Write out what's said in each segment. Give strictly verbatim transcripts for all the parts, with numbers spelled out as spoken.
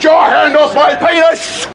Get your hand off my penis!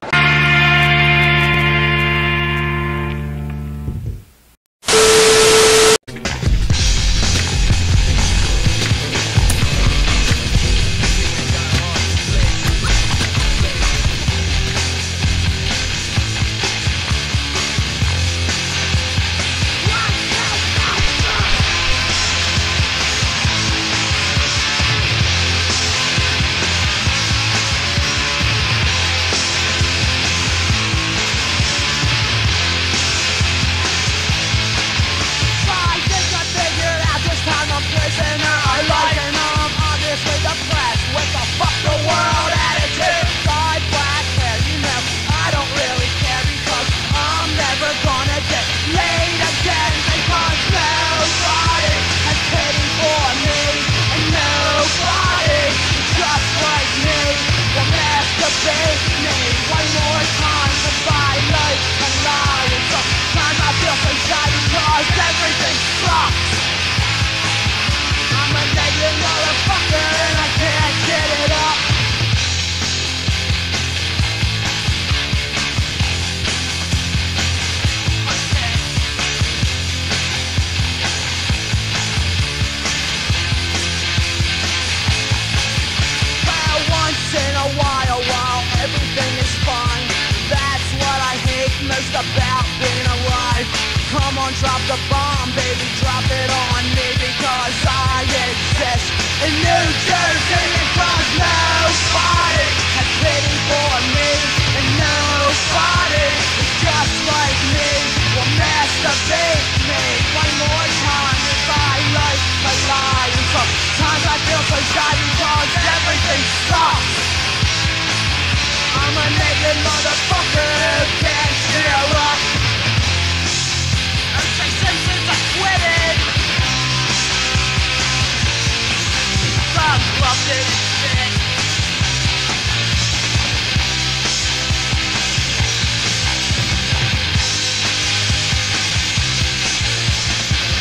About being alive. Come on, drop the bomb, baby, drop it on me, because I exist in New Jersey, because nobody has pity for me, and nobody is just like me. Will masturbate me one more time if I like my life. Sometimes I feel so shy because everything sucks. I'm a naked motherfucker who can't cheer up. Okay, since I quitted, fuck, fuck this shit.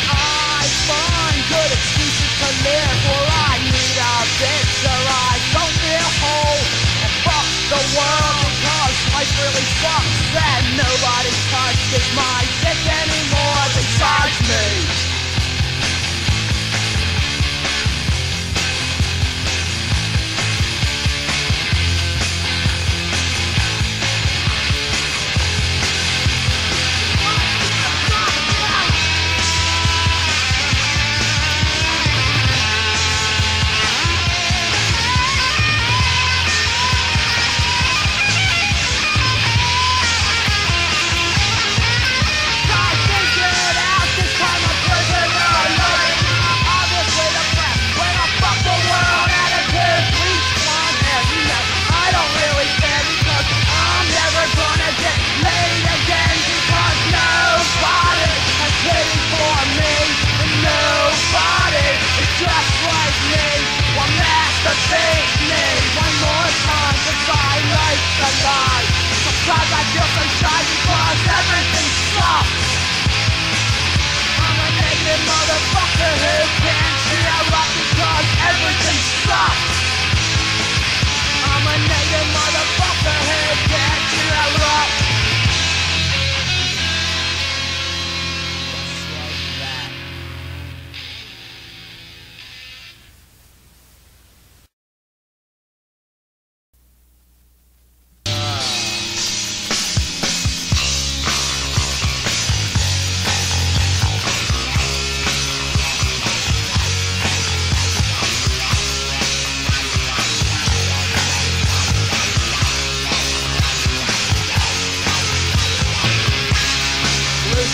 I find good excuses to live, or I need a bitch, or I don't feel whole. The world, because life really sucks and nobody touches my dick anymore besides me.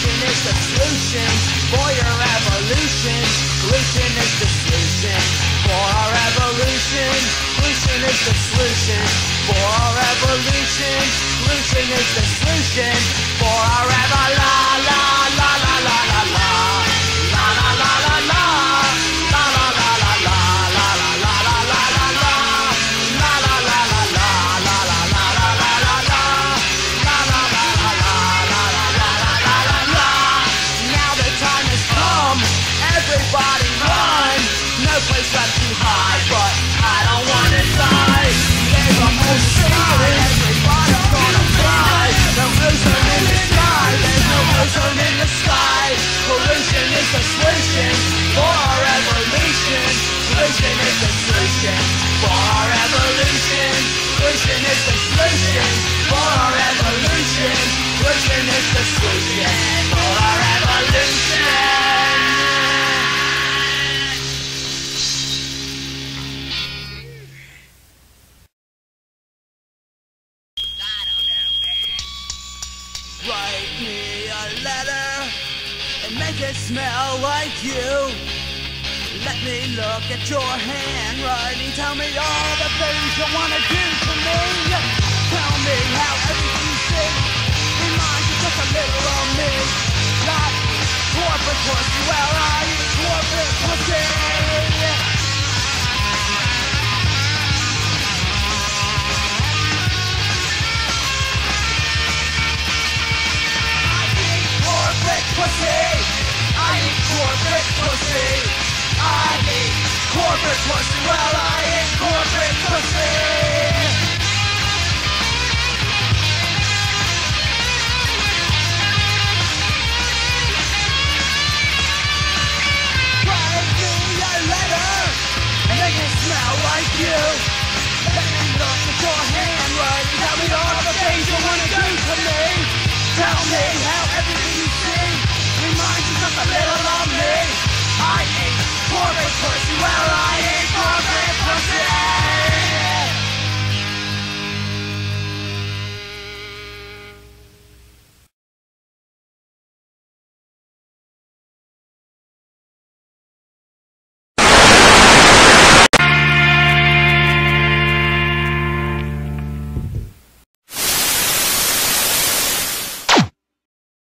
Place left to hide, but I don't wanna die. There's a solution for our evolution. Religion is the solution for our evolution. Write me a letter and make it smell like you. Let me look at your handwriting. Tell me all the things you want to do for me. Tell me how everything sits. Remind you just a little of me. Not corporate pussy, well I eat corporate pussy. Corporate pussy, well I ain't corporate pussy. Write me a letter, make it smell like you.